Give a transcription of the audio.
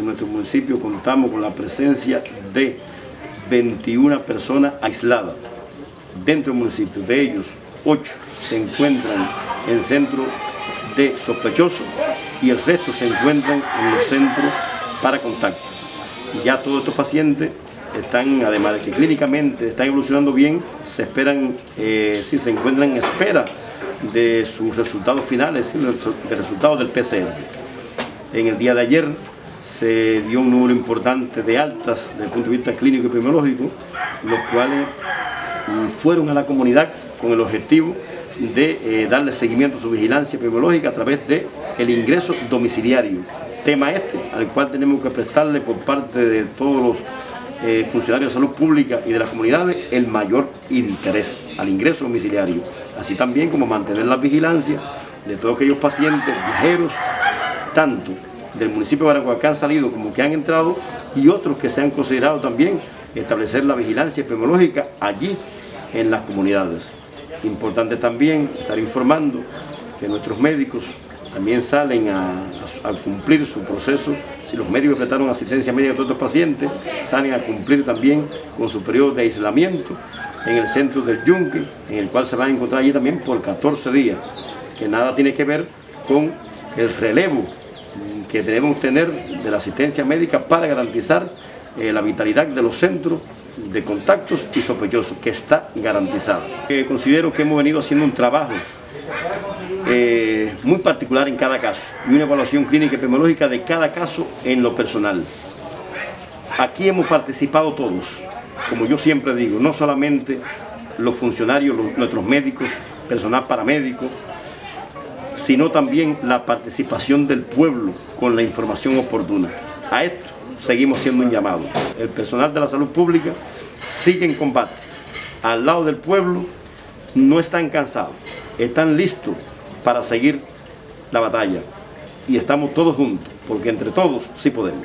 En nuestro municipio contamos con la presencia de 21 personas aisladas dentro del municipio. De ellos, 8 se encuentran en centros de sospechosos y el resto se encuentran en los centros para contacto. Ya todos estos pacientes están, además de que clínicamente están evolucionando bien, se esperan, si se encuentran en espera de sus resultados finales, es decir, de resultados del PCR. En el día de ayer se dio un número importante de altas desde el punto de vista clínico y epidemiológico, los cuales fueron a la comunidad con el objetivo de darle seguimiento a su vigilancia epidemiológica a través del ingreso domiciliario. Tema este al cual tenemos que prestarle por parte de todos los funcionarios de salud pública y de las comunidades el mayor interés al ingreso domiciliario, así también como mantener la vigilancia de todos aquellos pacientes viajeros, tanto del municipio de Baracoa que han salido como que han entrado, y otros que se han considerado también establecer la vigilancia epidemiológica allí en las comunidades. Importante también estar informando que nuestros médicos también salen a cumplir su proceso. Si los médicos prestaron asistencia médica a todos los pacientes, salen a cumplir también con su periodo de aislamiento en el centro del Yunque, en el cual se van a encontrar allí también por 14 días, que nada tiene que ver con el relevo que debemos tener de la asistencia médica para garantizar la vitalidad de los centros de contactos y sospechosos, que está garantizada. Considero que hemos venido haciendo un trabajo muy particular en cada caso y una evaluación clínica y epidemiológica de cada caso en lo personal. Aquí hemos participado todos, como yo siempre digo, no solamente los funcionarios, nuestros médicos, personal paramédico, sino también la participación del pueblo con la información oportuna. A esto seguimos siendo un llamado. El personal de la salud pública sigue en combate, al lado del pueblo. No están cansados, están listos para seguir la batalla, y estamos todos juntos, porque entre todos sí podemos.